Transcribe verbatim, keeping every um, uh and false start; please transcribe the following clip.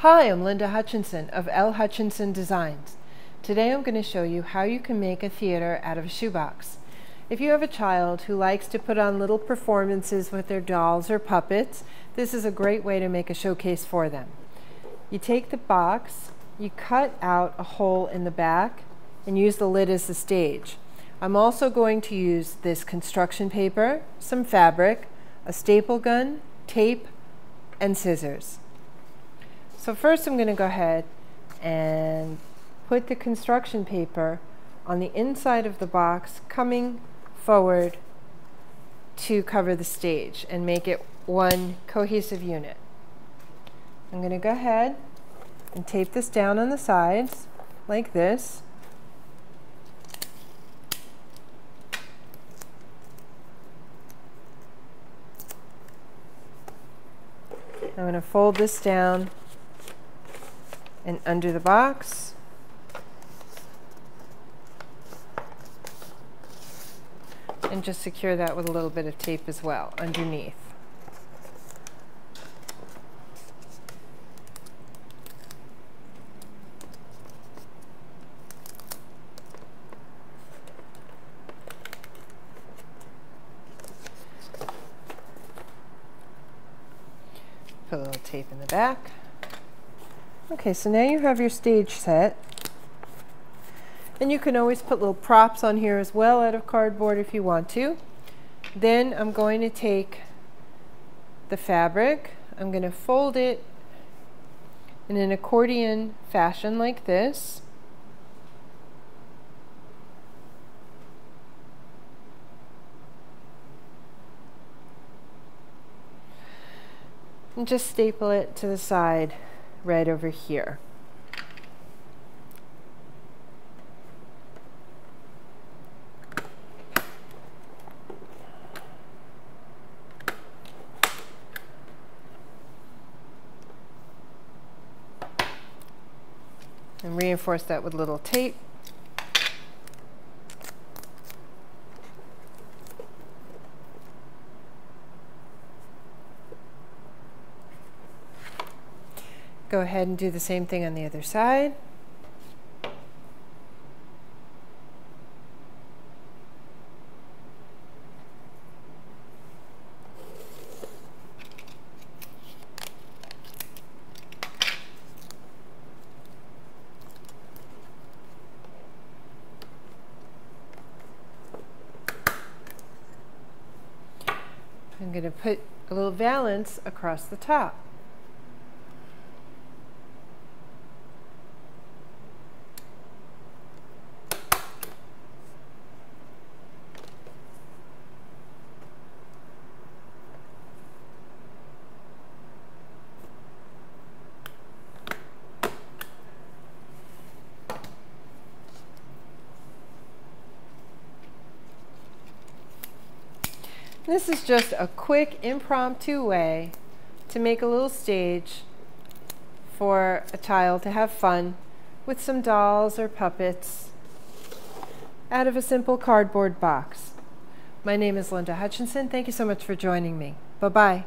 Hi, I'm Linda Hutchinson of L. Hutchinson Designs. Today I'm going to show you how you can make a theater out of a shoebox. If you have a child who likes to put on little performances with their dolls or puppets, this is a great way to make a showcase for them. You take the box, you cut out a hole in the back, and use the lid as the stage. I'm also going to use this construction paper, some fabric, a staple gun, tape, and scissors. So first I'm going to go ahead and put the construction paper on the inside of the box coming forward to cover the stage and make it one cohesive unit. I'm going to go ahead and tape this down on the sides like this. I'm going to fold this down and under the box. And just secure that with a little bit of tape as well underneath. Put a little tape in the back. Okay, so now you have your stage set, and you can always put little props on here as well out of cardboard if you want to. Then I'm going to take the fabric, I'm going to fold it in an accordion fashion like this. And just staple it to the side right over here. And reinforce that with little tape. Go ahead and do the same thing on the other side. I'm going to put a little valance across the top. This is just a quick impromptu way to make a little stage for a child to have fun with some dolls or puppets out of a simple cardboard box. My name is Linda Hutchinson. Thank you so much for joining me. Bye-bye.